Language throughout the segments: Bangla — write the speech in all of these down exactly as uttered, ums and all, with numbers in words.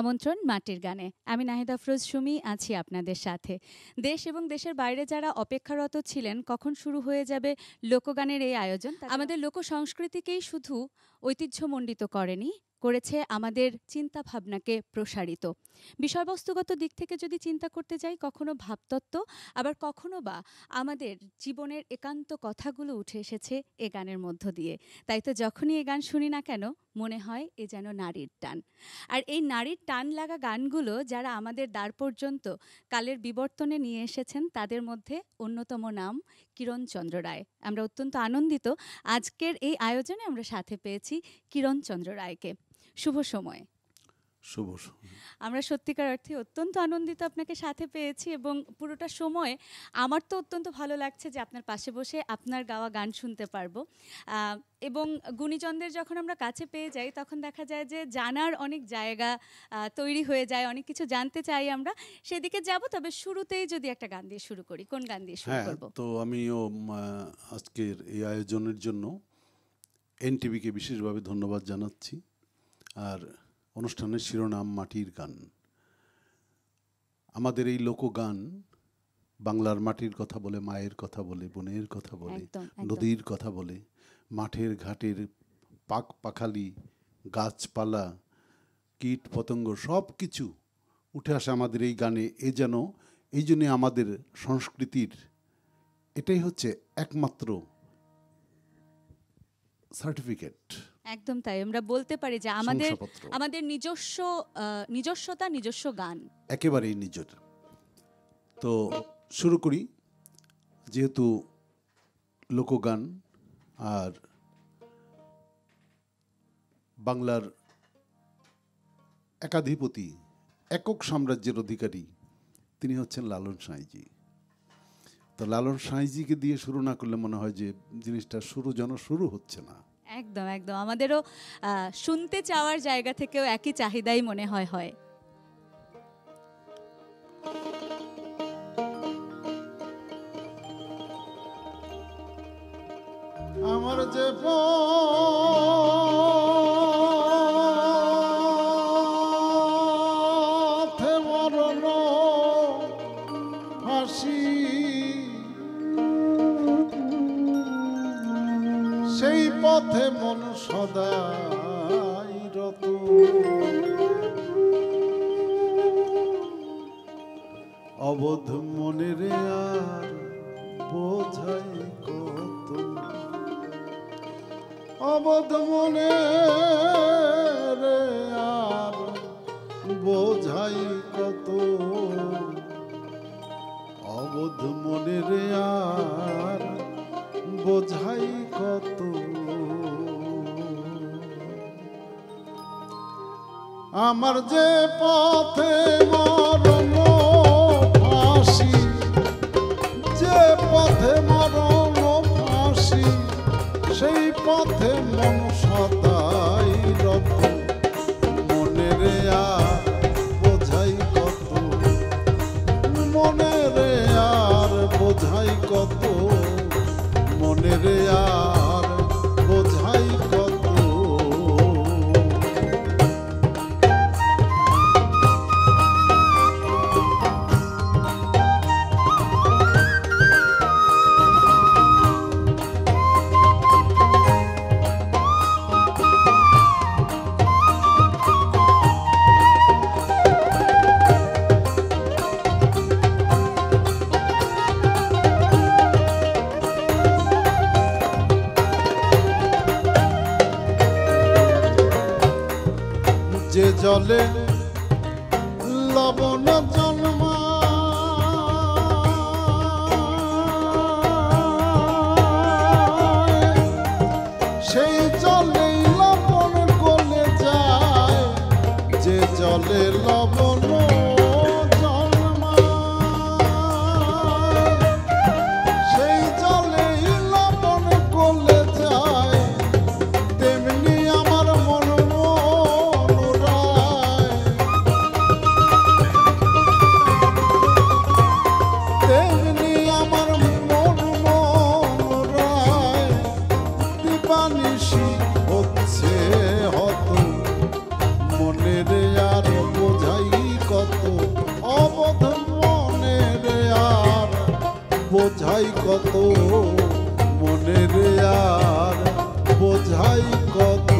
আমন্ত্রণ মাটির গানে আমি নাহিদ আফরোজ সুমি আছি আপনাদের সাথে। দেশ এবং দেশের বাইরে যারা অপেক্ষারত ছিলেন কখন শুরু হয়ে যাবে লোকগানের এই আয়োজন, আমাদের লোক সংস্কৃতিকেই শুধু ঐতিহ্যমণ্ডিত করেনি, করেছে আমাদের চিন্তা ভাবনাকে প্রসারিত। বিষয়বস্তুগত দিক থেকে যদি চিন্তা করতে যাই, কখনো ভাবতত্ত্ব আবার কখনো বা আমাদের জীবনের একান্ত কথাগুলো উঠে এসেছে এ গানের মধ্য দিয়ে। তাই তো যখনই এ গান শুনি না কেন মনে হয় এ যেন নারীর টান। আর এই নারীর টান লাগা গানগুলো যারা আমাদের দ্বার পর্যন্ত কালের বিবর্তনে নিয়ে এসেছেন তাদের মধ্যে অন্যতম নাম কিরণচন্দ্র রায়। আমরা অত্যন্ত আনন্দিত আজকের এই আয়োজনে আমরা সাথে পেয়েছি কিরণচন্দ্র রায়কে। শুভ সময়। শুভ সময়। আমরা সত্যিকার অর্থে অত্যন্ত আনন্দিত আপনাকে সাথে পেয়েছি, এবং পুরোটা সময় আমার তো অত্যন্ত ভালো লাগছে যে আপনার পাশে বসে আপনার গাওয়া গান শুনতে পারবো। এবং গুণীজনদের যখন আমরা কাছে পেয়ে যাই তখন দেখা যায় যে জানার অনেক জায়গা তৈরি হয়ে যায়, অনেক কিছু জানতে চাই আমরা, সেদিকে যাব। তবে শুরুতেই যদি একটা গান দিয়ে শুরু করি, কোন গান দিয়ে শুরু করব? তো আমিও আজকের এই আয়োজনের জন্য এনটিভিকে বিশেষভাবে ধন্যবাদ জানাচ্ছি। আর অনুষ্ঠানের শিরোনাম মাটির গান। আমাদের এই লোকগান বাংলার মাটির কথা বলে, মায়ের কথা বলে, বোনের কথা বলে, নদীর কথা বলে, মাঠের ঘাটের পাক পাখালি, গাছপালা, কীট পতঙ্গ সব কিছু উঠে আসে আমাদের এই গানে। এ যেন এই জন্যে আমাদের সংস্কৃতির এটাই হচ্ছে একমাত্র সার্টিফিকেট। একদম তাই, আমরা বলতে পারি যে আমাদের আমাদের নিজস্ব নিজস্বতা, নিজস্ব গান, একেবারেই নিজের। তো শুরু করি, যেহেতু লোকগান আর বাংলার একাধিপতি একক সাম্রাজ্যের অধিকারী তিনি হচ্ছেন লালন সাঁইজি। তো লালন সাঁইজিকে দিয়ে শুরু না করলে মনে হয় যে জিনিসটা শুরু যেন শুরু হচ্ছে না। একদম একদম, আমাদেরও শুনতে চাওয়ার জায়গা থেকেও একই চাহিদাই মনে হয় হয়। আমার যে পথে মন সদাই রত, অবধ মনের আর বোঝাই কত, অবধ মনের আর বোঝাই কত, অবধ মনের আর বোঝাই কত। আমার যে পথে মরণ ফাঁসি, যে পথে মরণ ফাঁসি, সেই পথে মন সদাই রত, মনের আর বোঝাই কত, মনের আর বোঝাই কত, মনের আর বোঝাই কত। জলে লবণ জন্মা, সেই জলে লবণ গলে যায়, যে জলে লবণ জন্মা, সেই জলে লবণ গলে যায়, তেমনি আমার মন। बोझाई कत मने रे यार बोझाई कत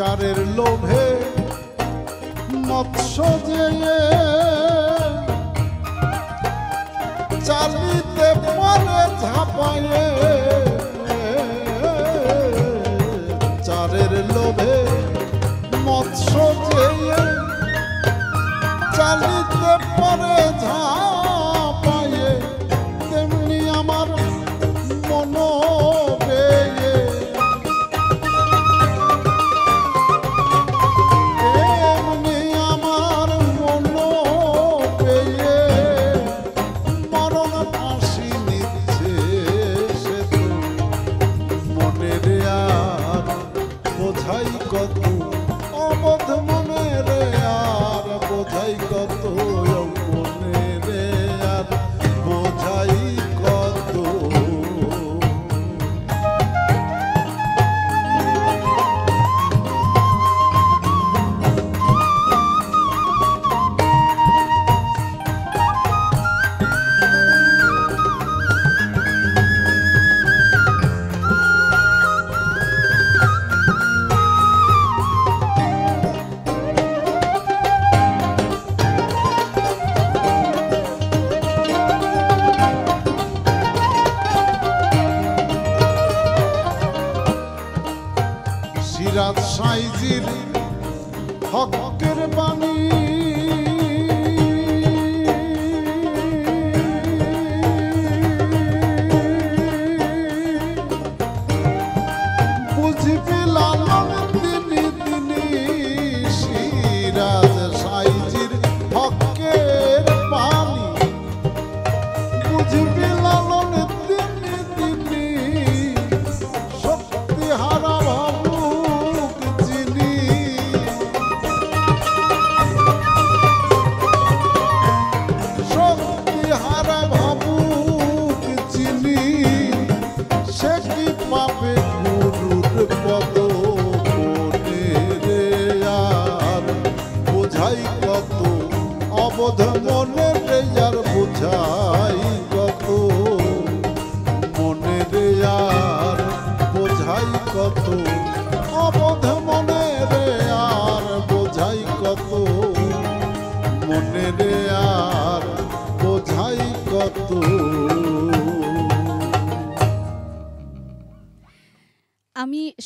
चारेर लोभे मत्स्य जे चालीते परे झापाए चारेर लोभे मत्स्य जे चालीते परे झापाए तेमनी आमार मनो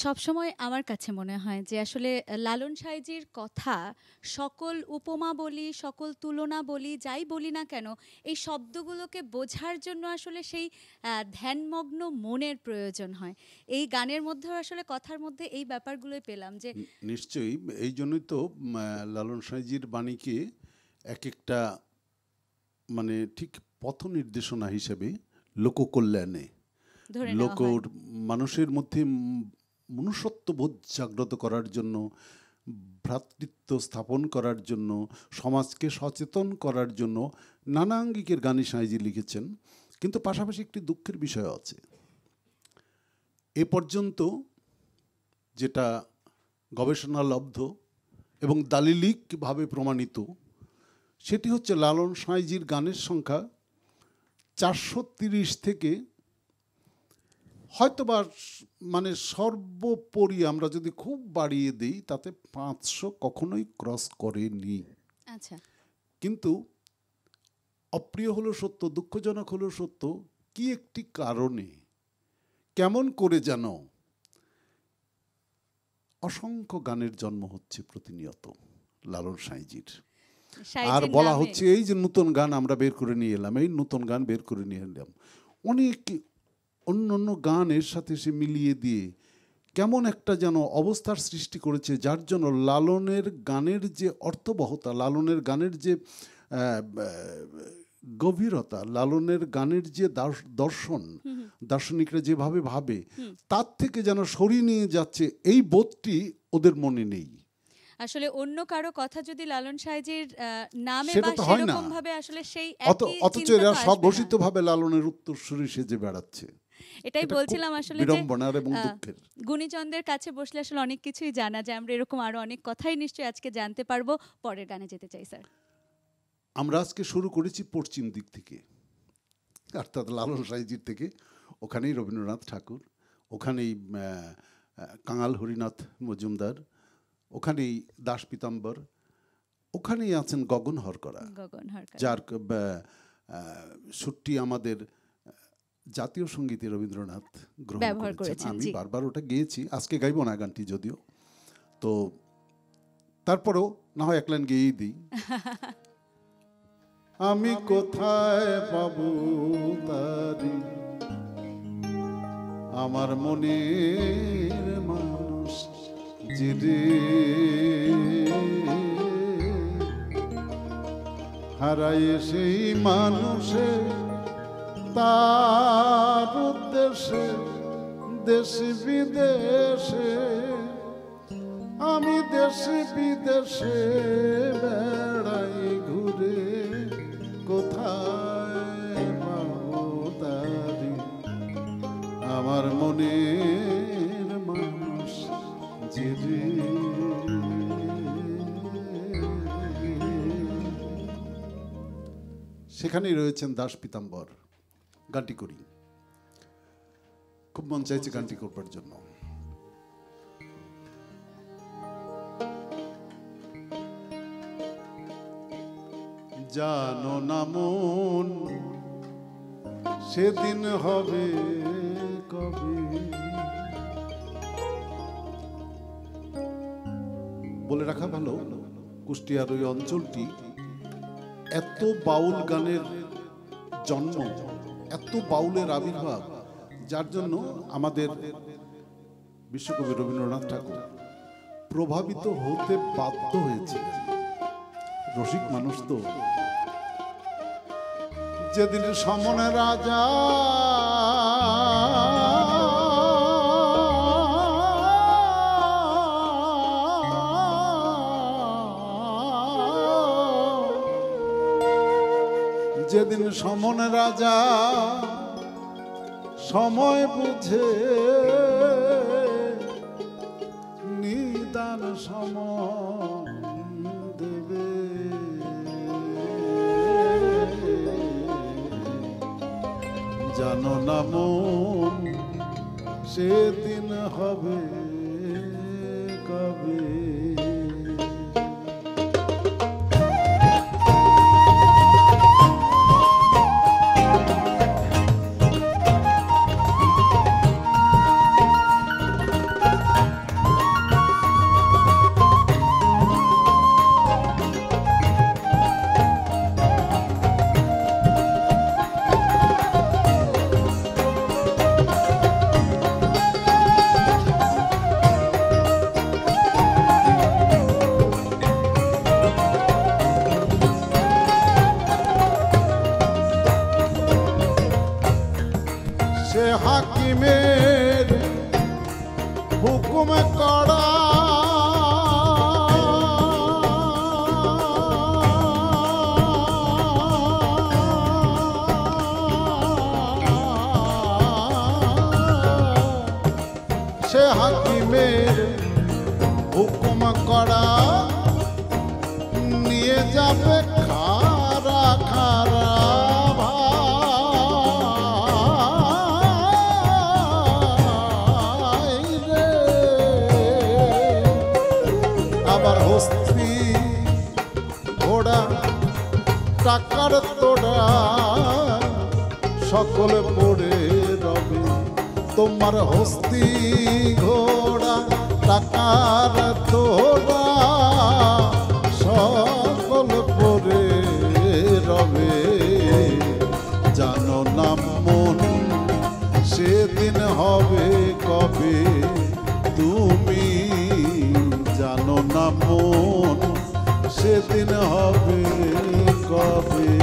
सब समय आमार काछे मने हय जे आसले लालन साईजिर कथा सकल उपमा बोली सकल तुलना बोली जाई बोली ना केनो एई शब्दगुलोके बोझार जोन्नो आसले सेई ध्यानमग्न मनेर प्रयोजन हय। एई गानेर मध्ये आसले कथार मध्ये एई ब्यापारगुलोई पेलाम जे निश्चयई एई जोन्नोई तो लालन साईजिर बाणीके एक एकटा माने ठीक पथ निर्देशना हिसेबे लोककल्याणे लोक मानुषेर मध्ये मनुष्यत्वबोध जाग्रत करार जन्य भ्रातृत्व स्थापन करार जन्य समाज के सचेतन करार जन्य नाना आंगिकेर गानी साईजी लिखेছেন। किन्तु पाशापाशी एकटी दुःखेर विषय आछे ए पर्यन्त जेटा गवेषणालब्ध एबं दालिलिक भावे प्रमाणित सेटी हच्छे लालन साईजिर गानेर संख्या चारशो त्रिश थेके হয়তোবা মানে সর্বোপরি আমরা যদি খুব বাড়িয়ে দেই তাতে পাঁচশো কখনোই ক্রস করেনি। আচ্ছা কিন্তু অপ্রিয় হলো সত্য, দুঃখজনক হলো সত্য, কি একটি কারণে কেমন করে জানো অসংখ্য গানের জন্ম হচ্ছে প্রতিনিয়ত লালন সাঁইজির। আর বলা হচ্ছে এই যে নতুন গান আমরা বের করে নিয়ে এলাম, এই নতুন গান বের করে নিয়ে এলাম অনেক অন্যান্য গানের সাথে সে মিলিয়ে দিয়ে কেমন একটা যেন অবস্থার সৃষ্টি করেছে যার জন্য লালনের গানের যে অর্থবহতা, লালনের গানের যে गभीरता लालनेर गानेर जे दर्शन दार्शनिकरा जेभावे भावे तार थेके जेन सरिये निये जाच्छे एई बोधटी ओदेर मने नेई। আসলে অন্য কারো কথা যদি লালন সাহেবের নামে বা এরকম ভাবে আসলে সেই একই অথচ এরা সঘোষিতভাবে লালনের উত্তরসূরি সেজে বেড়াচ্ছে। এটাই বলছিলাম আসলে যে বিড়ম্বনার এবং দুঃখের গুণীজনদের কাছে বসলে আসলে অনেক কিছুই জানা যায়। আমরা এরকম আরো অনেক কথাই নিশ্চয়ই আজকে জানতে পারবো। পরের গানে যেতে চাই স্যার। আমরা আজকে শুরু করেছি পশ্চিম দিক থেকে, অর্থাৎ লালন সাহেবের থেকে। ওখানেই রবীন্দ্রনাথ ঠাকুর, ওখানেই কাঙাল হরিনাথ মজুমদার, ওখানেই দাস পিতাম্বর, ওখানেই আছেন গগন হরকরা, যার সুরটি আমাদের জাতীয় সঙ্গীতে রবীন্দ্রনাথ গ্রহণ করেছেন। আমি বারবার ওটা গেয়েছি, আজকে গাইব না গানটি যদিও, তো তারপরেও না হয় এক লাইন গেয়েই দিই। আমি কোথায় পাবো তারি আমার মনের মানুষ জিরে, হারায়ে সেই মানুষে তার উদ্দেশ্যে দেশি বিদেশে আমি দেশি বিদেশে বেড়াই ঘুরে। কোথায় পাবো তারি আমার মনে সেখানেই রয়েছেন দাস পিতাম্বর। গানটি করি, খুব মন চাইছে গানটি করবার জন্য। জানো না মন সেদিন হবে কবে, বলে রাখা ভালো কুষ্টিয়ার ওই অঞ্চলটি এত বাউল গানের জন্ম, এত বাউলের আবির্ভাব, যার জন্য আমাদের বিশ্বকবি রবীন্দ্রনাথ ঠাকুর প্রভাবিত হতে বাধ্য হয়েছে। রসিক মানুষ তো। যেদিন সমনে রাজা যেদিন সমন রাজা সময় বুঝে নিদান সময় দেবে, জানো না মন সেদিন হবে কবে। I'll be coffee.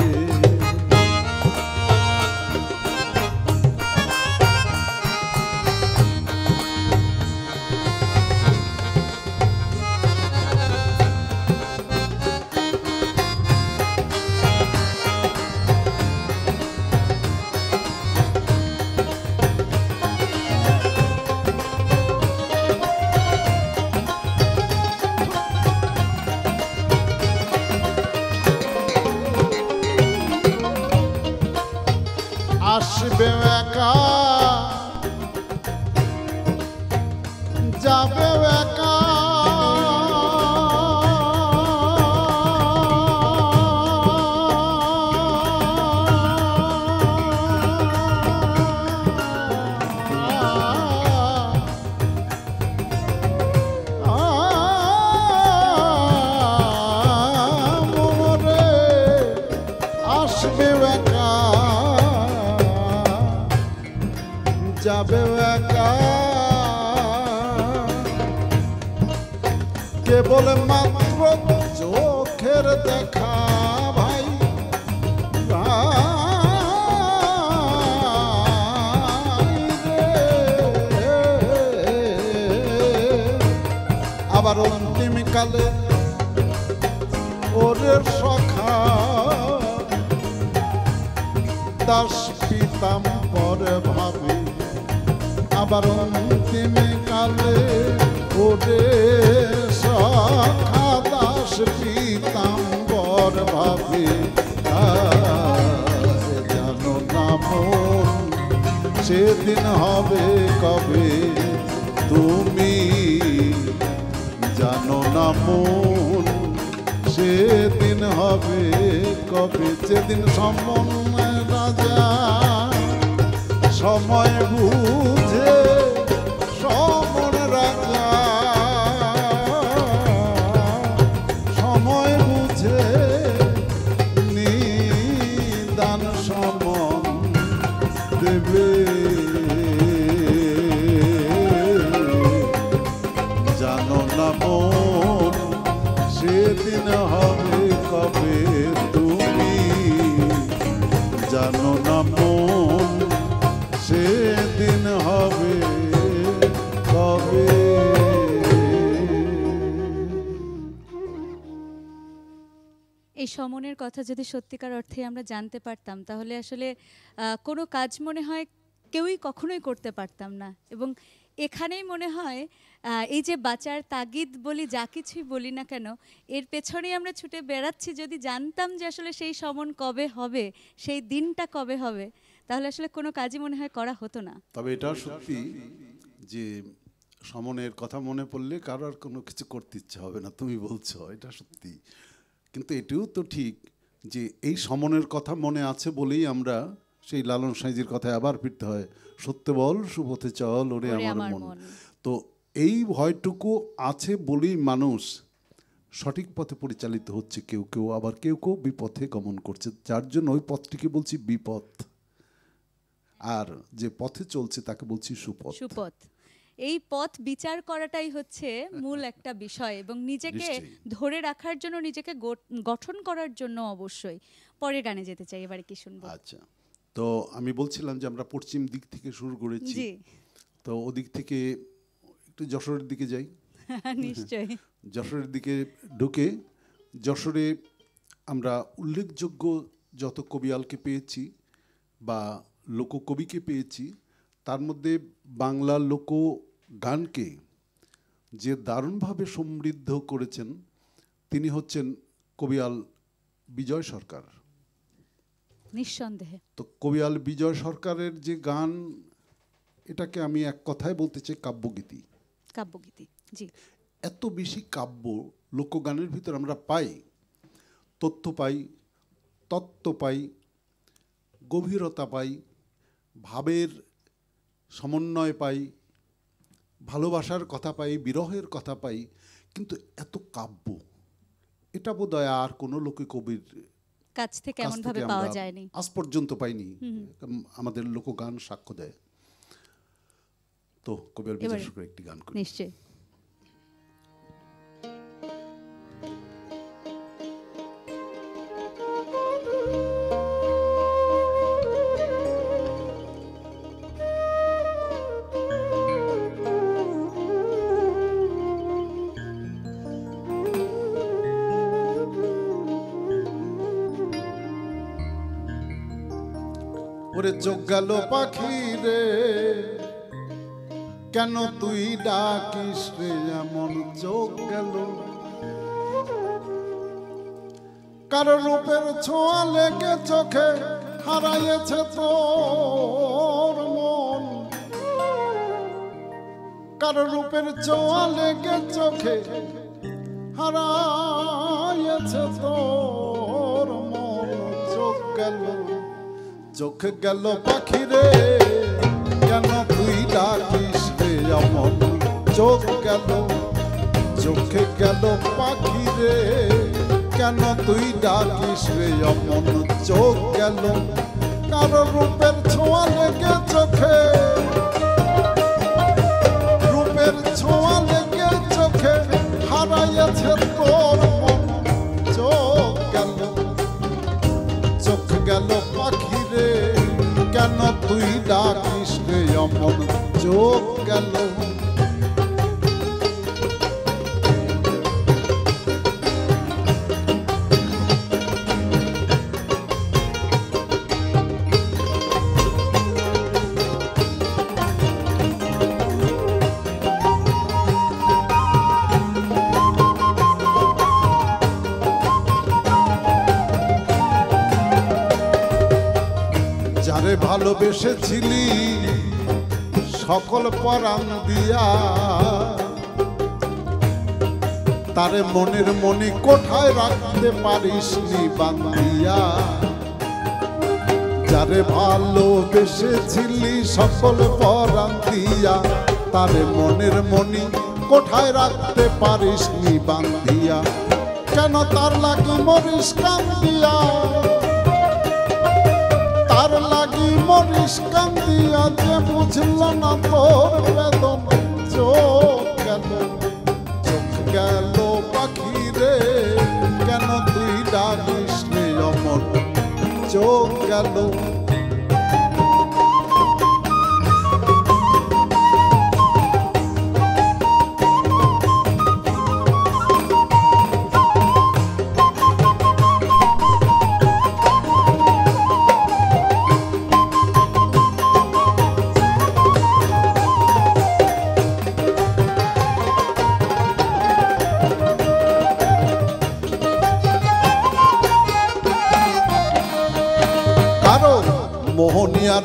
समनेर कथा जो सत्यिकार अर्थे जानते पारताम ताहले आसले कोनो काज मने हय केउई कखनोई करते पारताम ना एबं एखानेई मने हय एई जे बाचार तागिद बोली जा किछुई बोली ना केन एर पेछनेई आमरा छुटे बेड़ाच्छि। जदि जानताम जे आसले सेई समन कबे हबे सेई दिनटा कबे हबे ताहले आसले कोनो काजई मने हय करा हतो ना। तबे एटा सत्यि जे समनेर कथा मने पड़ले कारो आर कोनो किछु करते इच्छा हबे ना तुमि बोलछो एटा सत्यि किन्तु एटिও तो ठीक जे এই সমনের কথা মনে আছে বলেই আমরা সেই লালন সাঁইজির কথায় আবার ফিরতে হয় সত্য বল শুভতে চল ওরে আমার মন। তো এই ভয়টুকু আছে বলেই মানুষ সঠিক পথে পরিচালিত হচ্ছে, কেউ কেউ আবার কেউ কেউ বিপথে গমন করছে, যার জন্য ওই পথটিকে বলছি বিপথ আর যে পথে চলছে তাকে বলছি সুপথ। সুপথ এই পথ বিচার করাটাই হচ্ছে মূল একটা বিষয় এবং নিজেকে ধরে রাখার জন্য নিজেকে গঠন করার জন্য অবশ্যই। পরে গানে যেতে চাই, এবারে কি শুনবো? আচ্ছা, তো আমি বলছিলাম যে আমরা পশ্চিম দিক থেকে শুরু করেছি, তো ওদিক থেকে একটু যশোরের দিকে যাই। নিশ্চয়ই যশোরের দিকে ঢুকে যশোরে আমরা উল্লেখযোগ্য যত কবিয়ালকে পেয়েছি বা লোককবিকে পেয়েছি তার মধ্যে বাংলা লোক গানকে যে দারুণভাবে সমৃদ্ধ করেছেন তিনি হচ্ছেন কবিয়াল বিজয় সরকার। নিঃসন্দেহে তো কবিয়াল বিজয় সরকারের যে গান এটাকে আমি এক কথায় বলতে চাই কাব্যগীতি। কাব্যগীতি জি, এত বেশি কাব্য লোকগানের ভিতর আমরা পাই, তথ্য পাই, তত্ত্ব পাই, গভীরতা পাই, ভাবের সমন্বয় পাই, ভালোবাসার কথা পাই, বিরহের কথা পাই, কিন্তু এত কাব্য এটা বোধহয় আর কোনো লোককবির কাছ থেকে এমনভাবে পাওয়া যায়নি, আজ পর্যন্ত পাইনি। আমাদের লোকগান সাক্ষ্য দেয়। তো কবিয়াল বিজয় সরকারের একটি গান করি। নিশ্চয়ই। জগালো পাখি রে কেন তুই ডাকিস রে এমন জগালো, কারো রূপের ছোঁয়া লেগে চোখে হারায়েছে তোর মন কারো রূপের জোয়া লেগে চোখে হারায়েছে তোর মন চোখ গেল চোখ গেল পাখিরে কেন তুই ডাকিস রে আমার চোখ গেল চোখ গেল পাখিরে কেন তুই ডাকিস রে অমন চোখ গেল কারো রূপের ছোঁয়া লেগে চোখে রূপের ছোঁয়া লেগে চোখে হারাইছে তোর মন চোখ গেল চোখ গেল পাখিরে কেন তুই ডাকিস রে অমন চোখ গেল ভালোবেসেছিলি সকল পরাণ দিয়া তার মনের মনে কোঠায় রাখতে পারিস নি বান্দিয়া যারে ভালোবেসেছিলি সকল পরাণ দিয়া তার মনের মনে কোঠায় রাখতে পারিস নি বান্দিয়া কেন তার লাগি মরিস কান্দিয়া তার লাগি মরিস কান্দিয়া যে বুঝল না তোর বেদনা চোখ গেল চোখ গেল পাখিরে কেন তুই ডাকিস রে অমন চোখ গেল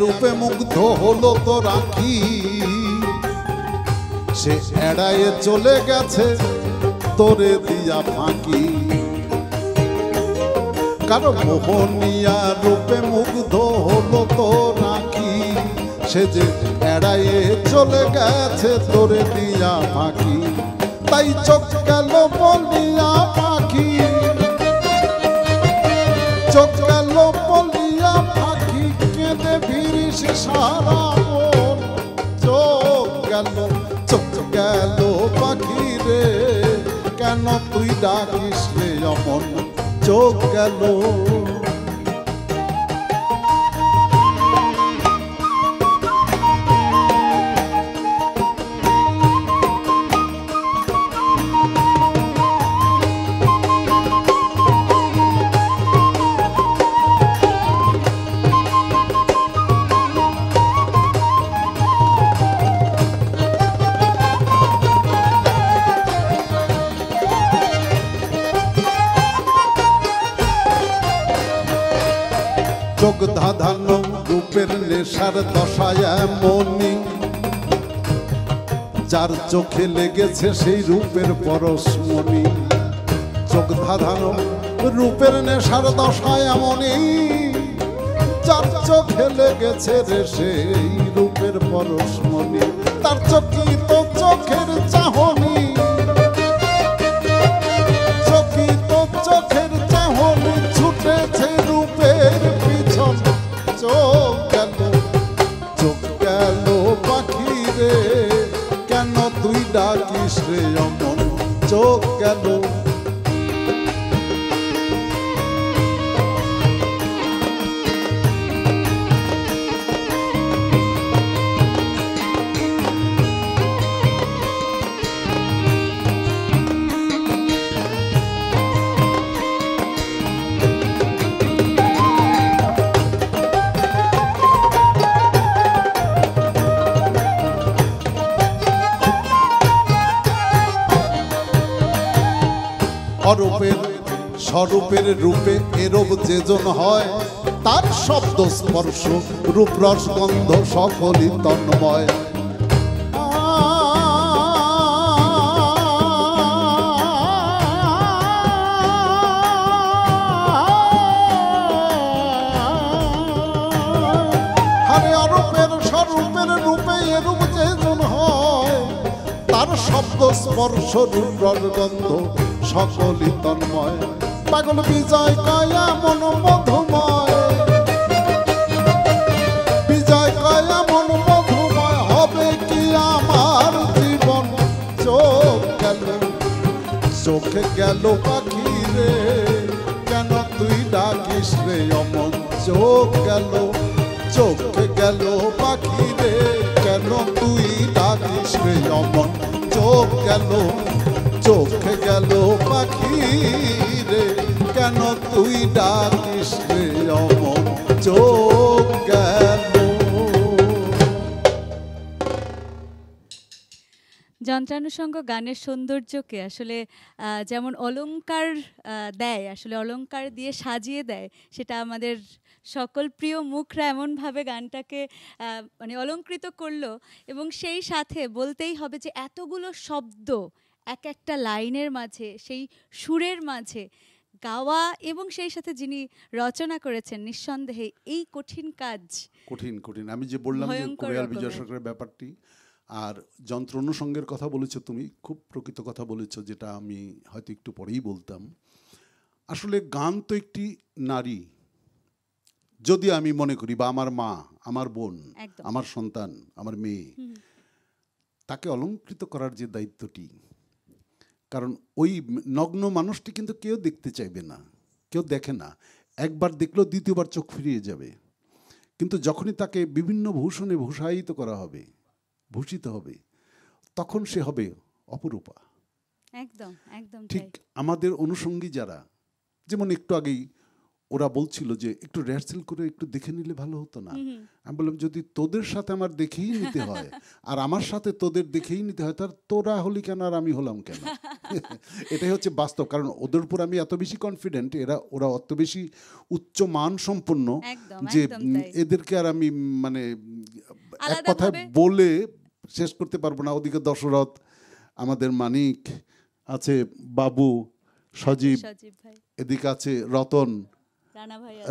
রূপে মুগ্ধ হলো তো রাখি সে এড়ায়ে চলে গেছে তোরে দিয়া ফাঁকি কারো মোহনিয়া রূপে মুগ্ধ হলো তো রাখি সে যে এড়ায়ে চলে গেছে তোরে দিয়া ফাঁকি তাই চোখ গেল বলিয়া পাখি চোখ গেল বলিয়া পাখি কেঁদে সারা মন চোখ গেল চোখ গেল পাখিরে কেন তুই ডাকিস রে অমন চোখ গেল ধাধানো রূপের নেশার দশায় মনি যার চোখে লেগেছে সেই রূপের পরশ মনি চোখ ধাধানো রূপের নেশার দশায় মনি যার চোখে লেগেছে রে সেই রূপের পরশ মনি তার চোখই তো চোখের চাহনি চোখই তো চোখের চাহনি ছুটেছে রূপের চোখ গেল চোখ গেল পাখিরে কেন তুই ডাকিস রে অমন চোখ গেল স্বরূপের রূপে এরব যেজন হয় तार शब्द स्पर्श रूप रस गंध सकली तन्मय शब्द स्पर्श रूप गंध सकली तन्मय पागल विजय काया मन मधुमय विजय काया मन मधुमय हबे कि आमार जीवन चोख गेल चोख गेल पाखी रे केन तुई डाकिस रे अमन चोख गेल चोख गेल पाखी रे केन तुई डाकिस रे अमन चोख गेलो चोख गेलो पाखी रे केन तुई डाकिस रे अमन चोख गेलो যন্ত্রানুষঙ্গ গানের সৌন্দর্যকে আসলে যেমন অলংকার দেয় আসলে অলংকার দিয়ে সাজিয়ে দেয় সেটা আমাদের সকল প্রিয় মুখরা এমনভাবে গানটাকে মানে অলঙ্কৃত করলো এবং সেই সাথে বলতেই হবে যে এতগুলো শব্দ এক একটা লাইনের মাঝে সেই সুরের মাঝে গাওয়া এবং সেই সাথে যিনি রচনা করেছেন নিঃসন্দেহে এই কঠিন কাজ কঠিন কঠিন আমি যে বললাম যে কোরিয়াল বিজয় সরকারের ব্যাপারটি আর যন্ত্র অনুষঙ্গের কথা বলেছো তুমি খুব প্রকৃত কথা বলেছো যেটা আমি হয়তো একটু পরেই বলতাম আসলে গান তো একটি নারী যদি আমি মনে করি বা আমার মা আমার বোন আমার সন্তান আমার মেয়ে তাকে অলঙ্কৃত করার যে দায়িত্বটি কারণ ওই নগ্ন মানুষটি কিন্তু কেউ দেখতে চাইবে না কেউ দেখে না একবার দেখলো দ্বিতীয়বার চোখ ফিরিয়ে যাবে কিন্তু যখনই তাকে বিভিন্ন ভূষণে ভূষায়িত করা হবে ভূষিত হবে তখন সে হবে অপরূপা একদম একদম ঠিক আমাদের অনুষঙ্গী যারা যেমন একটু আগেই ওরা বলছিল যে একটু রিহার্সাল করে একটু দেখে নিলে ভালো হতো না আমি বললাম যদি তোদের সাথে আমার দেখেই নিতে হয় আর আমার সাথে তোদের দেখেই নিতে হয় তার তোরা হলি কেন আর আমি হলাম কেন এটাই হচ্ছে বাস্তব কারণ ওদের উপর আমি এত বেশি কনফিডেন্ট এরা ওরা অত বেশি উচ্চ মান সম্পন্ন যে এদেরকে আর আমি মানে এক কথায় বলে শেষ করতে পারবো না ওদিকে দশরথ আমাদের মানিক আছে বাবু সজীব এদিকে আছে রতন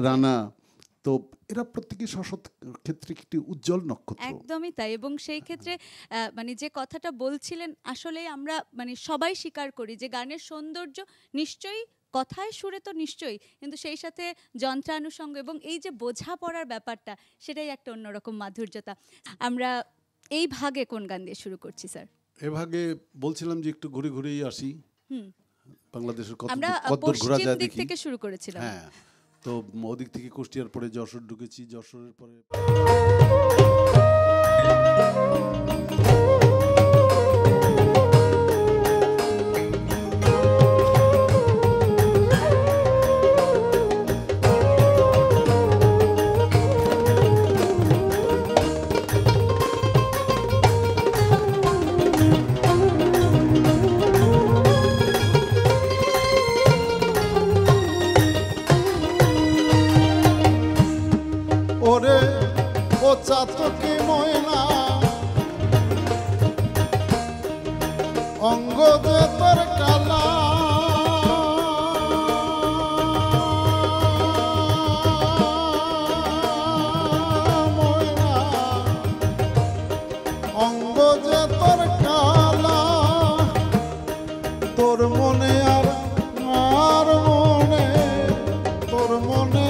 রানা তো এরা প্রত্যেকই সশত ক্ষেত্রে একটি উজ্জ্বল নক্ষত্র একদমই তাই এবং সেই ক্ষেত্রে মানে যে কথাটা বলছিলেন আসলে আমরা মানে সবাই স্বীকার করি যে গানের সৌন্দর্য নিশ্চয়ই কথায় সুরে তো নিশ্চয়ই কিন্তু সেই সাথে যন্ত্রানুষঙ্গ এবং এই যে বোঝাপড়ার ব্যাপারটা সেটাই একটা অন্যরকম মাধুর্যতা আমরা এই ভাগে কোন গান দিয়ে শুরু করছি স্যার এই ভাগে বলছিলাম যে একটু ঘুরে ঘুরেই আসি হুম বাংলাদেশের কত কত ঘোরা যায় দেখি থেকে শুরু করেছিলাম হ্যাঁ তো ওদিক থেকে কুষ্টিয়ার পরে যশোর ঢুকেছি যশোরের পরে চাতকে ময়না অঙ্গ যে তোর কালা ময়না অঙ্গ যে তোর কালা তোর মনে আর আর মনে তোর মনে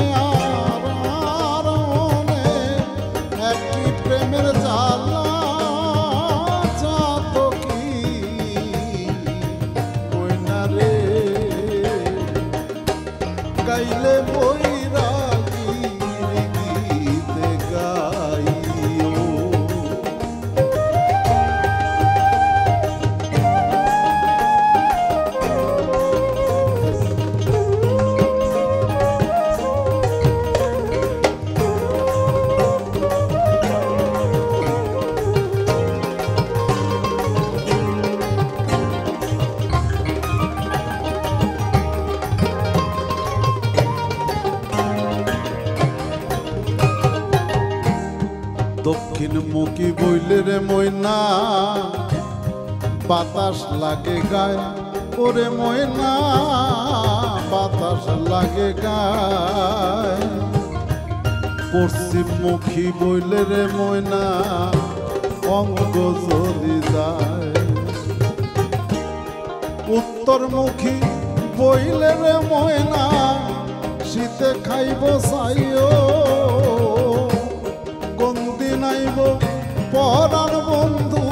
মুখি বইলে রে ময়না বাতাস লাগে গায় ওরে ময়না বাতাস লাগে গায় পশ্চিম মুখি বইলে রে ময়না অঙ্গ যদি যায় উত্তর মুখি বইলে রে ময়না শীতে খাইব সাইও গন্দি নাইব পরাণ বন্ধু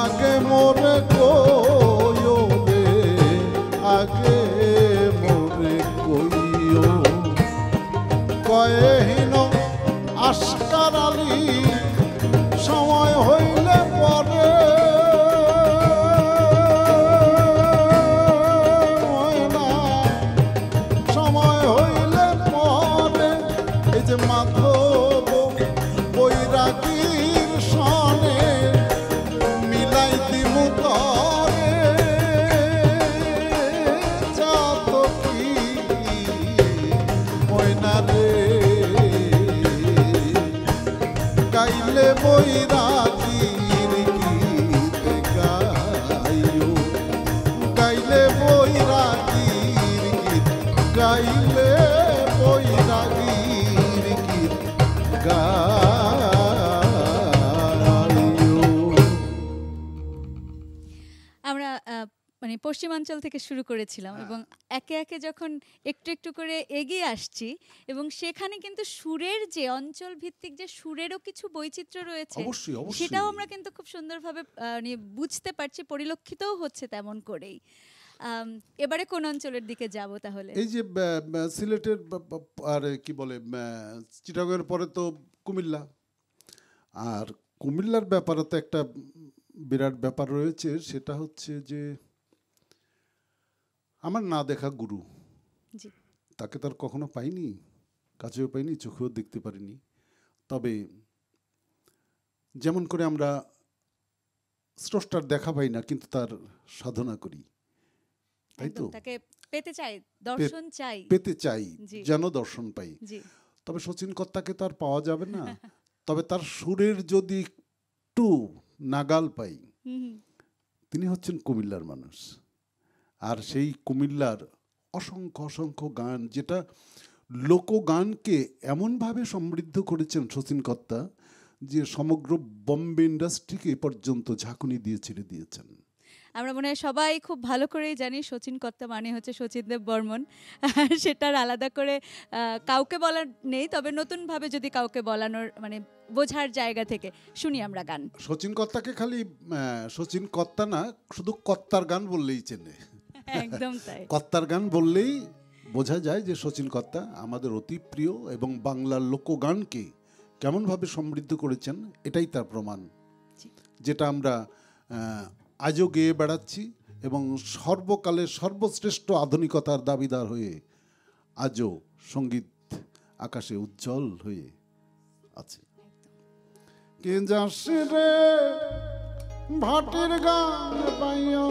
আগে মোরে কইও রে আগে মোরে কইও কয়েহীন আশকার আলী সময় হইলে পরে পশ্চিমাঞ্চল থেকে শুরু করেছিলাম এবং একে একে যখন একটু একটু করে এগিয়ে আসছি এবং সেখানে কিন্তু সুরের যে অঞ্চল ভিত্তিক যে সুরেরও কিছু বৈচিত্র্য রয়েছে সেটাও আমরা কিন্তু খুব সুন্দরভাবে বুঝতে পারছি, পরিলক্ষিতও হচ্ছে তেমন করেই। এবারে কোন অঞ্চলের দিকে যাব তাহলে? এই যে সিলেটের আর কি বলে চিটাগংয়ের পরে তো কুমিল্লা, আর কুমিল্লার ব্যাপারে তো একটা বিরাট ব্যাপার রয়েছে, সেটা হচ্ছে যে আমার না দেখা গুরু, তাকে তার কখনো পাইনি, কাছেও পাইনি, চোখেও দেখতে পারিনি। তবে যেমন করে আমরা স্রষ্টার দেখা পাই না কিন্তু তার সাধনা করি, তাই তো? তাকে পেতে চাই, দর্শন চাই, পেতে চাই, যেন দর্শন পাই। তবে শচীন কর্তাকে তার পাওয়া যাবে না, তবে তার সুরের যদি একটু নাগাল পাই। তিনি হচ্ছেন কুমিল্লার মানুষ, আর সেই কুমিল্লার অসংখ্য অসংখ্য গান, যেটা লোকগানকে এমনভাবে সমৃদ্ধ করেছেন শচীন কর্তা যে সমগ্র বম্বে ইন্ডাস্ট্রিকে পর্যন্ত ঝাঁকুনি দিয়ে ছেড়ে দিয়েছেন। আমরা মনে হয় সবাই খুব ভালো করেই জানি শচীন কর্তা মানে হচ্ছে শচীন দেব বর্মন, সেটার আলাদা করে কাউকে বলার নেই। তবে নতুনভাবে যদি কাউকে বলানোর মানে বোঝার জায়গা থেকে শুনি আমরা গান। শচীন কর্তাকে খালি শচীন কর্তা না, শুধু কর্তার গান বললেই চেনে, একদম তাই। কর্তার গান বললেই বোঝা যায় যে শচীন কর্তা আমাদের অতি প্রিয় এবং বাংলার লোকগানকে কেমনভাবে সমৃদ্ধ করেছেন এটাই তার প্রমাণ, যেটা আমরা আজও গেয়ে বেড়াচ্ছি এবং সর্বকালের সর্বশ্রেষ্ঠ আধুনিকতার দাবিদার হয়ে আজও সঙ্গীত আকাশে উজ্জ্বল হয়ে আছে। কে যাসে রে ভাটের গান পাইও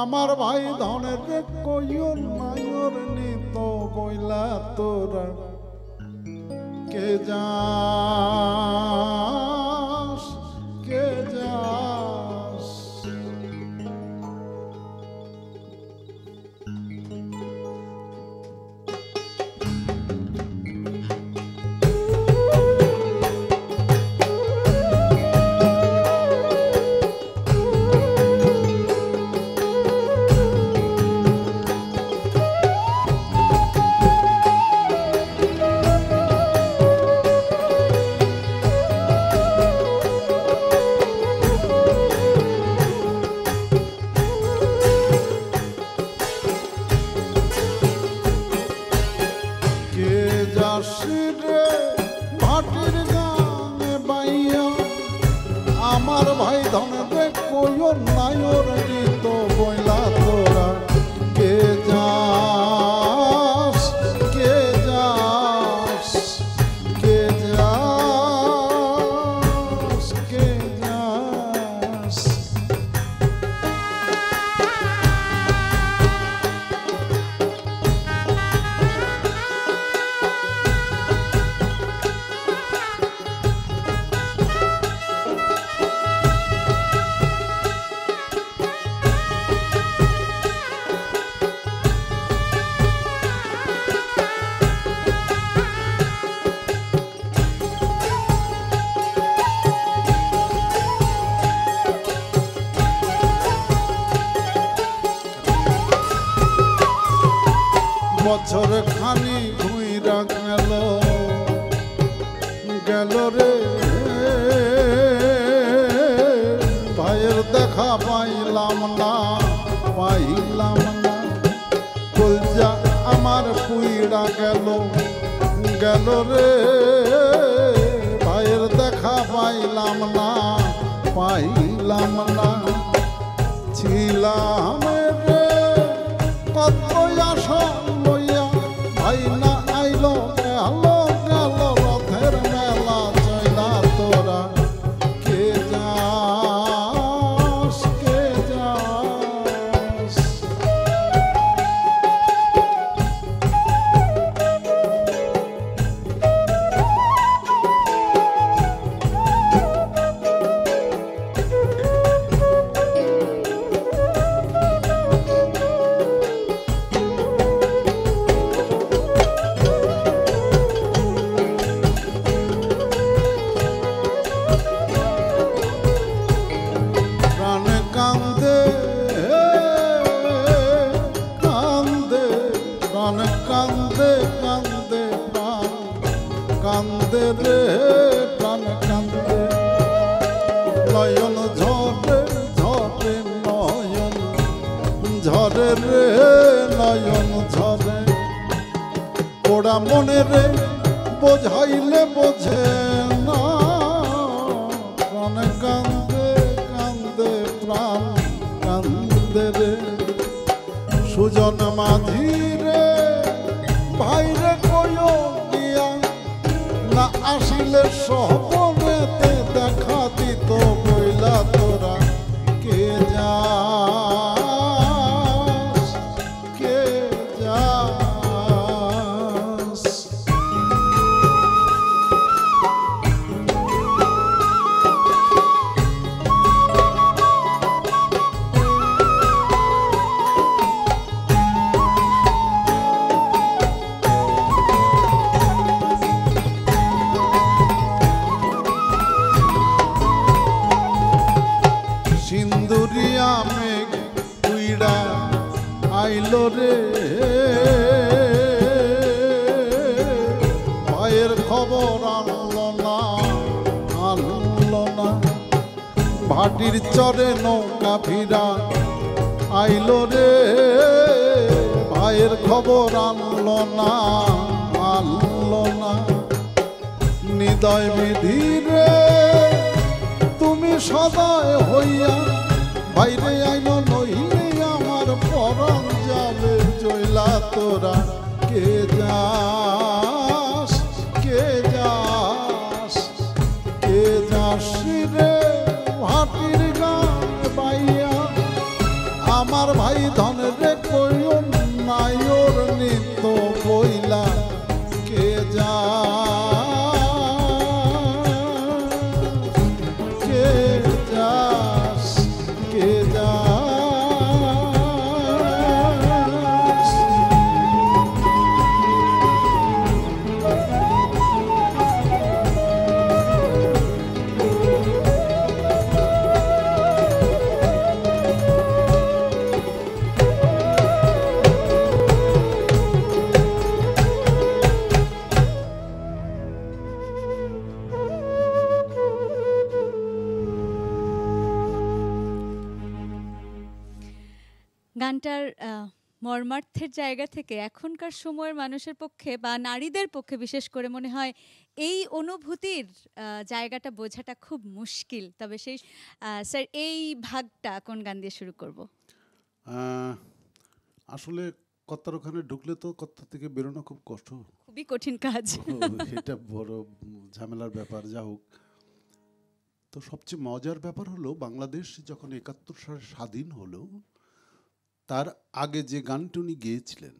আমার ভাই ধনের রে কইও মায়র নিত বইলা তোরা কে যাস কে যাস বছর খানি ঘুইরা গেল গেল রে ভাইয়ের দেখা পাইলাম না পাইলাম না কলজা আমার পুইড়া গেল গেল রে ভাইয়ের দেখা পাইলাম না পাইলাম না ছিলাম রে কত আশা লইয়া ভাই না আইলো গেল গেল রথের মেলা চইলা তোরা কে যাস কে যাস ভাটির চরে নৌকা ফিরা আইলো রে ভাইয়ের খবর আনলো না আনলো না নিদয় বিধি রে তুমি সদায় হইয়া বাইরে আইলো নইলে আমার পরম যাবে চইলা তোরা কে যাস কে যাস কে যাস রে মাটির গান পাইয়া আমার ভাই ধন রে কইও নাই ওর নিত্য কইলা কে যাস কে যাস কে যাস গানটার মর্মার্থের জায়গা থেকে এখনকার সময়ের মানুষের পক্ষে বা নারীদের পক্ষে বিশেষ করে মনে হয় এই অনুভূতির জায়গাটা বোঝাটা খুব মুশকিল। তবে সেই স্যার এই ভাগটা কোন গান দিয়ে শুরু করব? আসলে কত্তার ওখানে ঢুকলে তো কত্তা থেকে বেরোনো খুব কষ্ট, খুবই কঠিন কাজ, এটা বড় ঝামেলার ব্যাপার। যা হোক, তো সবচেয়ে মজার ব্যাপার হলো বাংলাদেশ যখন একাত্তর সালে স্বাধীন হলো তার আগে যে গানটি উনি গেয়েছিলেন,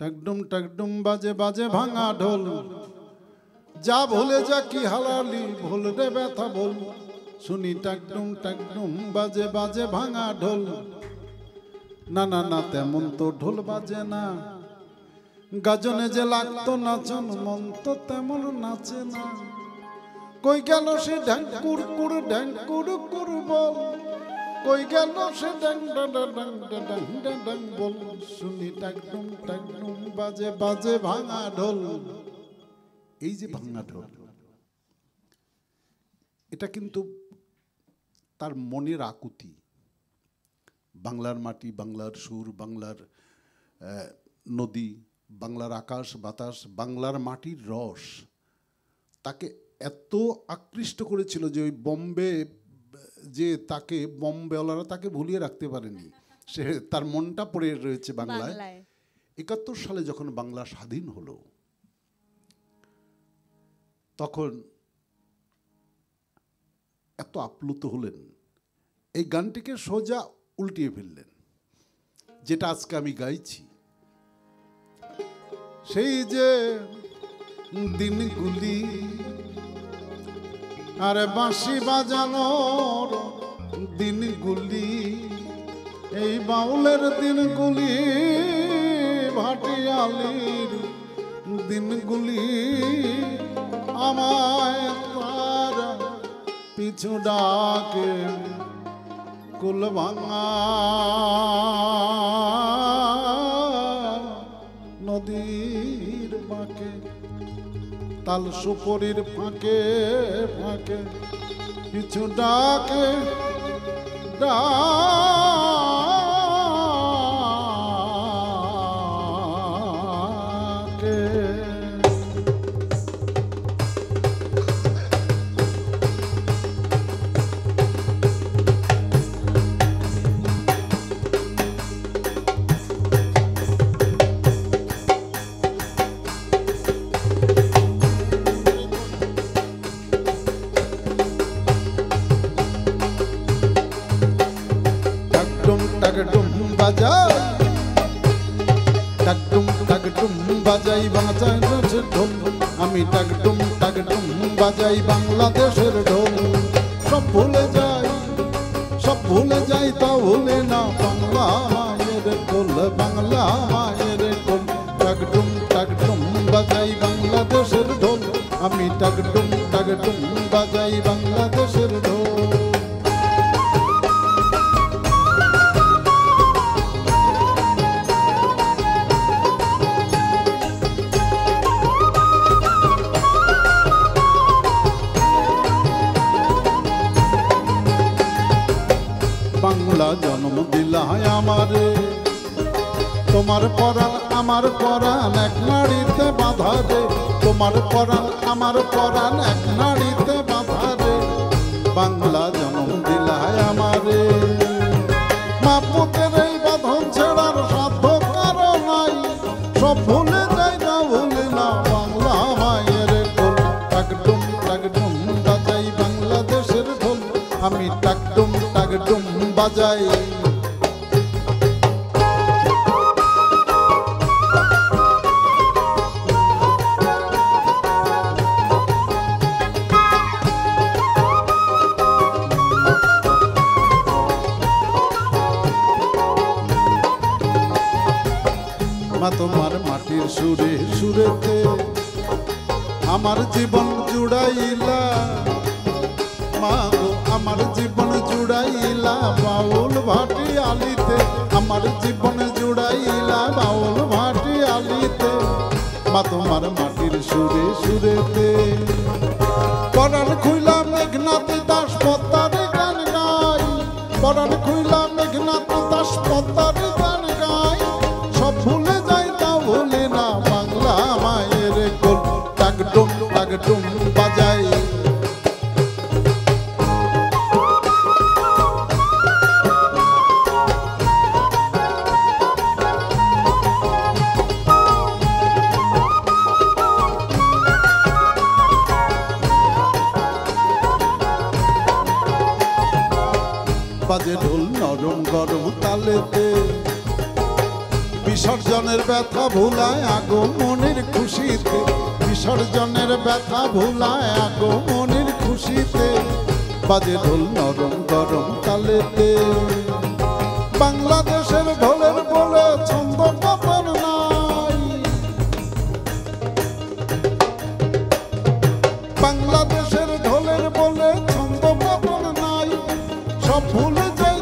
টাকডুম টাকডুম বাজে বাজে ভাঙা ঢোল, যা ভোলে যা কি হালালি ভোল রে ব্যথা বল, শুনি টাকডুম টাকডুম বাজে বাজে ভাঙা ঢোল, না না না তেমন তো ঢোল বাজে না, গাজনে যে লাগতো নাচন মন তো তেমন নাচে না, কই গেল সে ঢ্যাঙ্কুর কুর ঢ্যাঙ্কুর কুর বল, कोई गलो से डंग डंग डंग डंग डंग बोल सुनी टकनुम टकनुम बाजे बाजे भांगा ढोल এই যে ভাঙা ঢোল এটা কিন্তু তার মনের আকুতি বাংলার মাটি বাংলার সুর বাংলার নদী বাংলার আকাশ বাতাস বাংলার মাটির রস তাকে এত আকৃষ্ট করেছিল যে ওই বম্বে যে তাকে বম্বেওয়ালারা তাকে ভুলিয়ে রাখতে পারেনি সে তার মনটা পড়ে রয়েছে বাংলায় একাত্তর সালে যখন বাংলা স্বাধীন হলো তখন এত আপ্লুত হলেন এই গানটিকে সোজা উল্টিয়ে ফেললেন যেটা আজকে আমি গাইছি সেই যে দিনগুলি अरे बाँशी बजानोर दिन गुली बाउलेर दिन गुली भाटियालिर दिन गुली आमाय तारा पिछु डाके कुल भांगा नदीर बाके ताल सुपुरीर फाके फाके पिछु डाके डाके बजाई बांग्लादेशेर ढोल आमी टक टुम टक टुम बजाई बांग्लादेशेर ढोल सब भूले जाई सब भूले जाई ता भूले ना बांग्ला मायेर ढोल बांग्ला मायेर ढोल टक टुम टक टुम बजाई बांग्लादेशेर ढोल आमी टक टुम टक टुम बजाई बांग्लादेशेर ढोल তোমার পরাণ আমার পরাণ এক নাড়িতে বাঁধা রে তোমার পরাণ আমার পরাণ এক নাড়িতে বাঁধা রে বাংলা জন্ম দিলায় আমারে মা পুতের এই বাঁধন ছেড়ার সাধ্য কারো নাই সব ভুলে যাই না ভুলে না বাংলা মায়ের ঢোল টাকডুম টাকডুম বাজাই বাংলাদেশের ঢোল আমি টাকডুম টাকডুম বাজাই सुरे सुरे ते आमार जीवन जुड़ाइला मागो आमार जीवन जुड़ाइला बाउल भाटी आलिते आमार जीवन जुड़ाइला बाउल भाटी आलिते मा तोमार माटिर सुरे सुरे ते पराण खुइला मेघनाथ दास पतार गान गाई पराण खुइला मेघनाथ दास पतार गान गाई सब भूले टुम टक टुम बजाई बाजे ढोल नरम गरम तालेते विसर्जनेर व्यथा भुलाय आगो मनेर खुशीते বিসর্জনের ব্যথা ভুলায় আগো মনের খুশিতে বাজে ঢোল নরম গরম তালেতে বাংলাদেশের ঢোলের বলে ছন্দ পাপন নাই বাংলাদেশের ঢোলের বলে ছন্দ পাপন নাই সব ভুলে যাই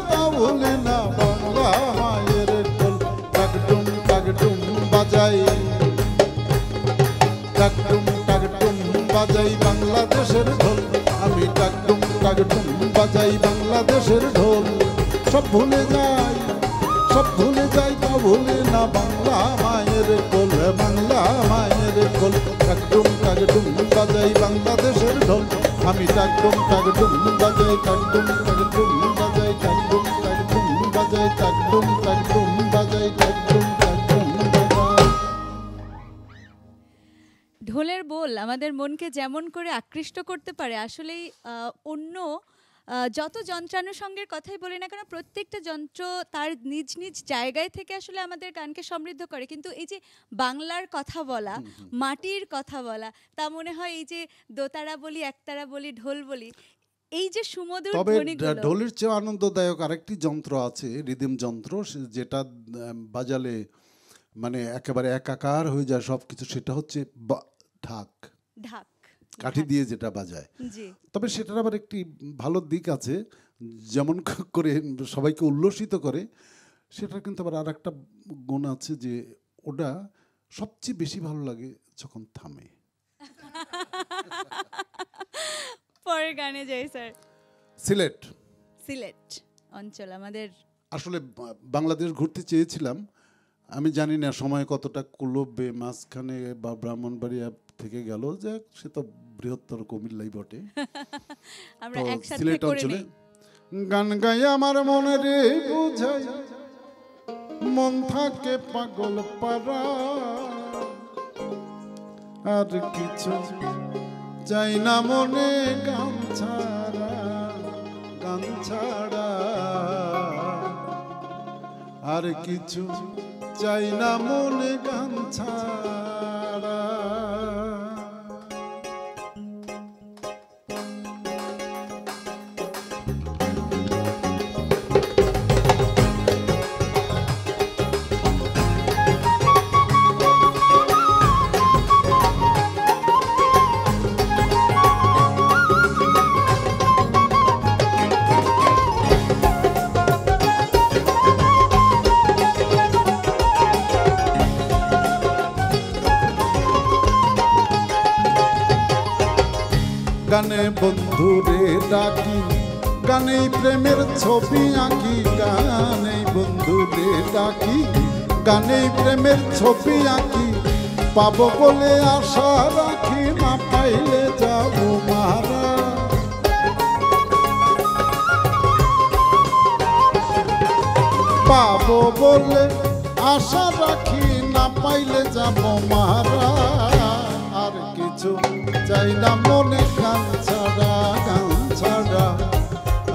बजाई बांग्लादेशेर ढोल आमी टाक टुम टाक टुम बजाई बांग्लादेशेर ढोल सब भूले जाई सब भूले जाई ता भूले ना बांग्ला मायेर कोल बांग्ला मायेर कोल टाक टुम टाक टुम बजाई बांग्लादेशेर ढोल आमी टाक टुम टाक टुम बजाई टाक टुम टाक टुम बजाई टाक टुम टाक टुम बजाई टाक टुम टाक टुम बजाई टाक टुम टाक टुम ढोलेर बोल आमादेर मनके जेमन करे आकृष्ट करते पारे आसलेई अन्य যত যন্ত্রানুষঙ্গের কথাই বলি না কেন প্রত্যেকটা যন্ত্র তার নিজ নিজ জায়গায় থেকে আসলে আমাদের গানকে সমৃদ্ধ করে। কিন্তু এই যে বাংলার কথা বলা, মাটির কথা বলা, তা মনে হয় এই যে দোতারা বলি, একতারা বলি, ঢোল বলি, এই যে সুমধুর ধ্বনিগুলো। তবে ঢোলের চেয়ে আনন্দদায়ক আরেকটি যন্ত্র আছে, রিদম যন্ত্র, যেটা বাজালে মানে একেবারে একাকার হয়ে যায় সবকিছু, সেটা হচ্ছে ঢাক। ঢাক কাঠি দিয়ে যেটা বাজায়। তবে সেটার আবার একটি ভালো দিক আছে, যেমন করে সবাইকে উল্লসিত করে, সেটার কিন্তু আবার আর একটা গুণ আছে যে ওটা সবচেয়ে বেশি ভালো লাগে যখন থামে। পরের গানে যাই স্যার। সিলেট সিলেট অঞ্চল আমাদের। আসলে বাংলাদেশ ঘুরতে চেয়েছিলাম, আমি জানি না সময় কতটা কুলবে, মাঝখানে বা ব্রাহ্মণবাড়িয়া থেকে গেল, যে সে তো বৃহত্তর কুমিল্লাই বটে। আমরা একসাথে করে নেই। গান গাই আমার মনে রে বুঝাই, মন থাকে পাগল পারা, আর কিছু চাই না মনে গান ছাড়া, গান ছাড়া আর কিছু চাই না মনে গান ছাড়া। गाने बंधुरे डाकी गाने प्रेमेर छवि आँकी गाने बंधुरे डाकी गाने प्रेमेर छवि आँकी पाबो बोले आशा राखी ना पाइले जाबो मारा पाबो बोले आशा राखी ना पाइले जाबो मारा চাই না মনে গান ছাড়া গান ছাড়া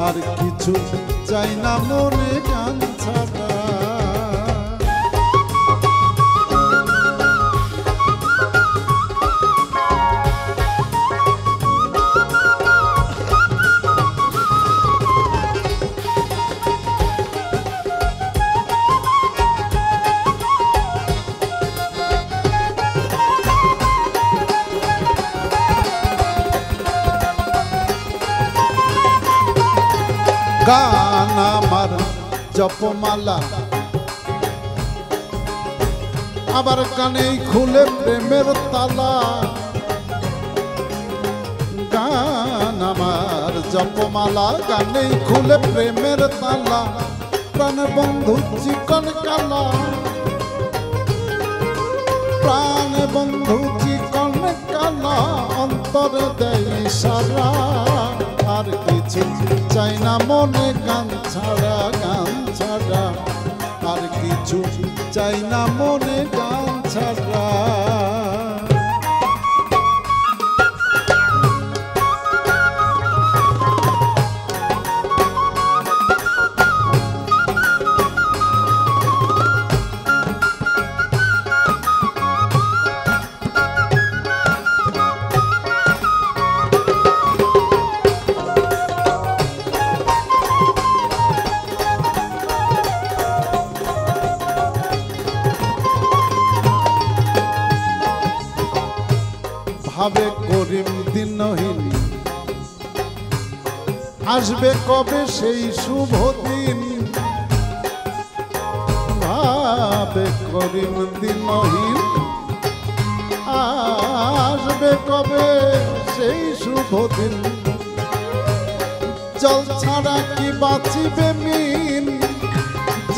আর কিছু চাই না মনে গান ছাড়া। গান আমার জপমালা আবার কানেই খুলে প্রেমের তালা, গান আমার জপমালা কানেই খুলে প্রেমের তালা, প্রাণ বন্ধু চিকন কালা প্রাণ বন্ধু চিকন কালা অন্তরে দেয় সারা আর কিছু চাই না মনে গান ছাড়া গান ছাড়া আর কিছু চাই না মনে গান ছাড়া। ভাবে করিম দিনহীন আসবে কবে সেই শুভ দিন, ভাবে করিম দিনহীন আসবে কবে शुभ दिन जल छाड़ा की बाँचबे मीन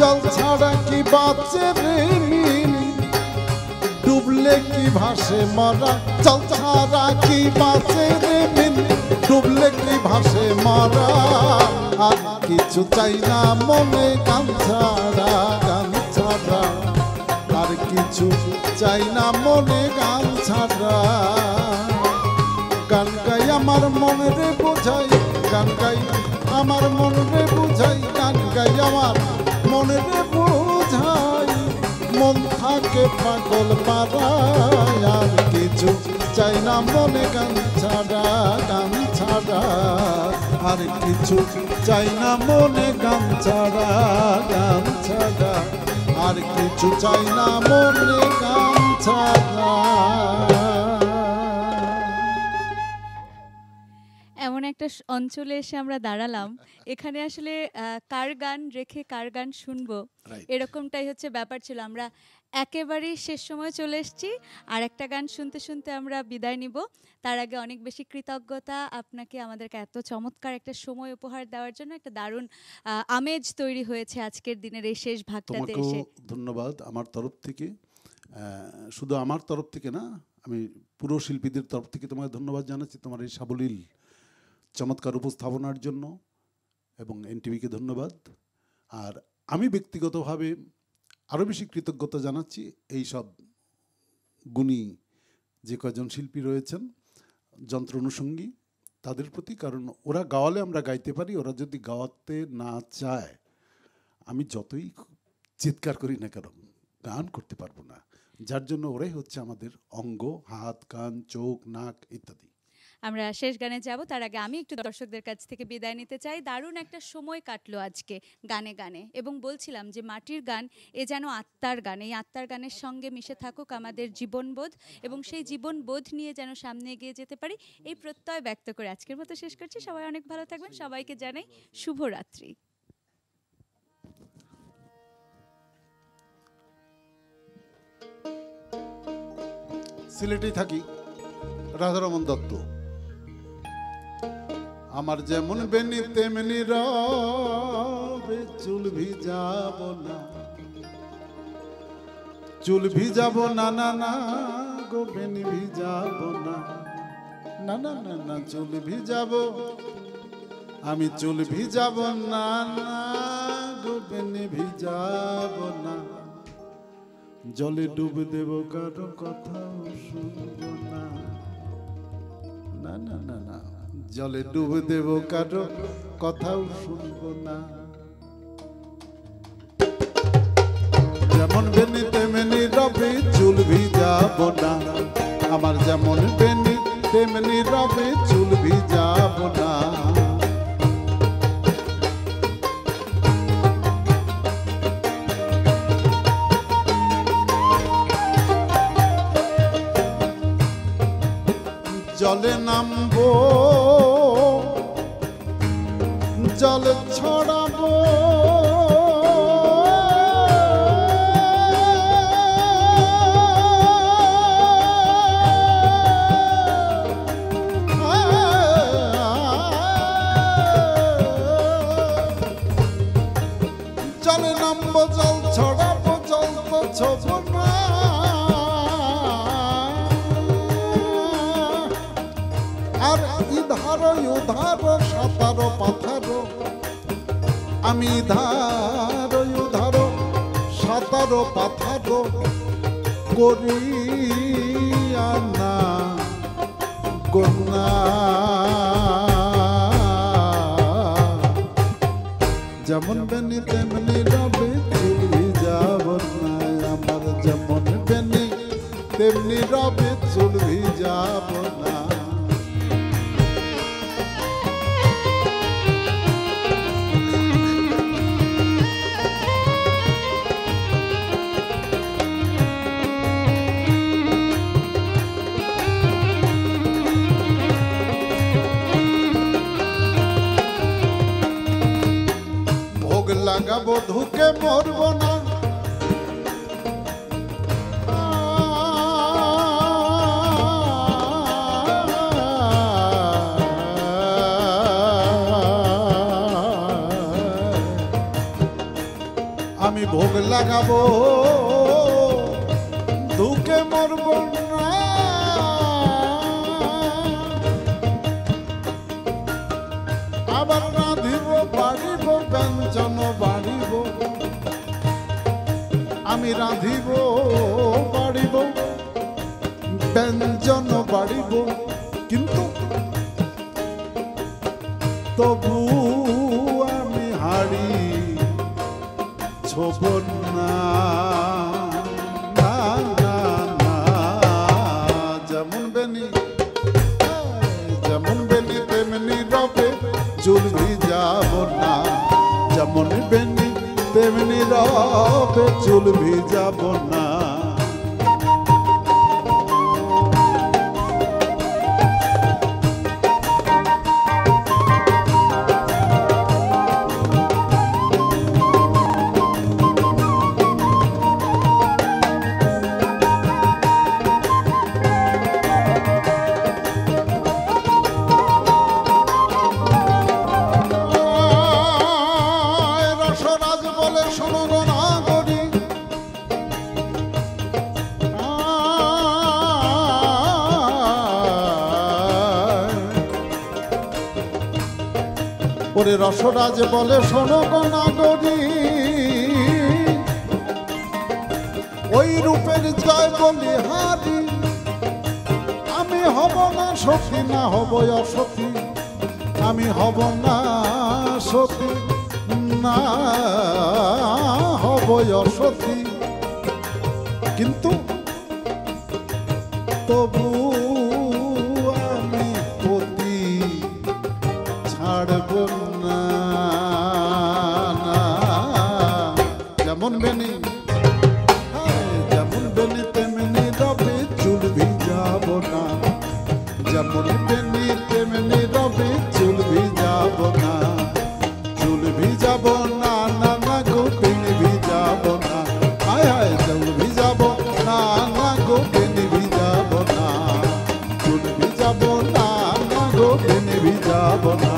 जल छाड़ा की बाँचबे मीन डूबले की भाषे मारा जल छाड़ा की बाँचबे मीन डूबले की भाषे मारा आर किछु चाइ ना मने गान छाड़ा गान छाड़ा आर किछु चाइ ना मने गान छाड़ा गान गाई आमार मने रे बोझाई गान गाई आमार मने रे बोझाई गान गाई आमार मने रे बोझाई मन थाके पागल पारा यार किछु चाइ ना मने गान छाड़ा गान छाड़ा आर किछु चाइ ना मने गान छाड़ा गान छाड़ा आर किछु चाइ ना मने गान छाड़ा একটা অঞ্চলে এসে আমরা দাঁড়ালাম এখানে আসলে কার গান রেখে কার গান শুনবো এরকমটাই হচ্ছে ব্যাপার ছিল আমরা একেবারে শেষ সময় চলে এসেছি আর একটা গান শুনতে শুনতে আমরা বিদায় নিব তার আগে অনেক বেশি কৃতজ্ঞতা আপনাকে আমাদেরকে এত চমৎকার একটা সময় উপহার দেওয়ার জন্য একটা দারুণ আমেজ তৈরি হয়েছে আজকের দিনের এই শেষ ভাগটাতে এসে ধন্যবাদ আমার তরফ থেকে শুধু আমার তরফ থেকে না আমি পুরো শিল্পীদের তরফ থেকে তোমাকে ধন্যবাদ জানাচ্ছি তোমার এই সাবলীল चमत्कार उपस्थापनार जन्य एबं एनटीवी के धन्यवाद और आमी व्यक्तिगतभावे आरो बेशी कृतज्ञता जानाच्छि एई सब गुणी जे कयजन शिल्पी रयेछेन यंत्र अनुषंगी तादेर प्रति कारण ओरा गावाले आमरा गाइते पारी ओरा जोदि गावाते ना चाय आमी जतोई चित्कार करी ना केन गान करते पारबो ना जार जन्य ओराई होच्छे आमादेर अंग हाथ कान चोख नाक इत्यादि আমরা শেষ গানে যাব তার আগে আমি একটু দর্শকদের কাছ থেকে বিদায় নিতে চাই দারুণ একটা সময় কাটলো আজকে গানে গানে এবং বলছিলাম যে মাটির গান এ যেন আত্মার গান এই আত্মার গানের সঙ্গে মিশে থাকুক আমাদের জীবনবোধ এবং সেই জীবনবোধ নিয়ে যেন সামনে এগিয়ে যেতে পারি এই প্রত্যয় ব্যক্ত করে আজকের মতো শেষ করছি সবাই অনেক ভালো থাকবেন সবাইকে জানাই শুভরাত্রি সিলেটে থাকি রাধারমণ দত্ত আমার যেমন বেনি তেমনি রবে চুল ভিজাব না চুল ভিজাব না না না গো বেনি ভিজাব না না না না না চুল ভিজাব আমি চুল ভিজাব না না গো বেনি ভিজাব না জলে ডুব দেব কারো কথা শুনব না না না না না জলে ডুব দেব কারো কথাও শুনবো না যেমন বেনি তেমনি রবে চুল ভিজাব না আমার যেমন বেনি তেমনি রবে চুল ভিজাব না জলে নামবো জল ছড়াবো জলে নামবো জল ছড়াবো জল তো ছড়াবো না আর ইধার উধার সাতার পাথার আমি ধার ধার সাতার পাথার করিয়া না গনা যেমন বেনি তেমনি রবে চুল ভিজাব না আমার যেমন বেনি তেমনি রবে চুল ভিজাব না ধুকে মরব না আ লাগাবো দুঃখে মরব না। আবার রাঁধিব বাড়িব ব্যঞ্জন বাড়িব, আমি রাঁধিব বাড়িব ব্যঞ্জন বাড়িব, কিন্তু তবু আমি হারি ছোব না। যেমন বেনি যেমন বেনি তেমনি রবে চুলবি যাব না, যেমন বেনি তেমনি রবে চুলবি যাব না। রসরাজ বলে শোনো গো নাগরী, ওই রূপের জয় বলি হারি, আমি হব না সখী না হব অসখী, আমি হব না সখী না হব অসখী, কিন্তু তবু আমি পতি ছাড়ব না। যেমন বেনি যেমন বেনি তেমনি রবে চুল ভিজাব না, যেমন বেনি তেমনি রবে চুল ভিজাব না, চুল ভিজাব না না না গো বেন ভিজাব না, হায় হায় চুল ভিজাব না না গো বেন ভিজাব না, চুল ভিজাব না না গো বেন ভিজাব না।